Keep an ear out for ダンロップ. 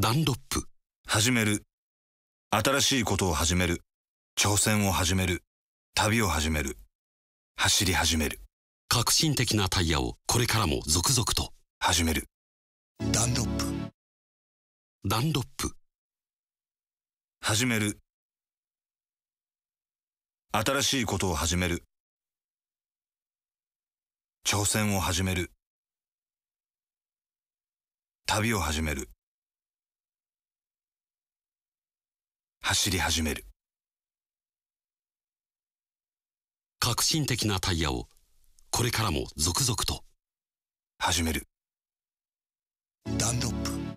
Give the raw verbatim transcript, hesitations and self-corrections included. ダンロップ。始める。新しいことを始める。挑戦を始める。旅を始める。走り始める。革新的なタイヤをこれからも続々と。始める。ダンロップ。ダンロップ。始める。新しいことを始める。挑戦を始める。旅を始める。走り始める。革新的なタイヤをこれからも続々と。始める。ダンロップ。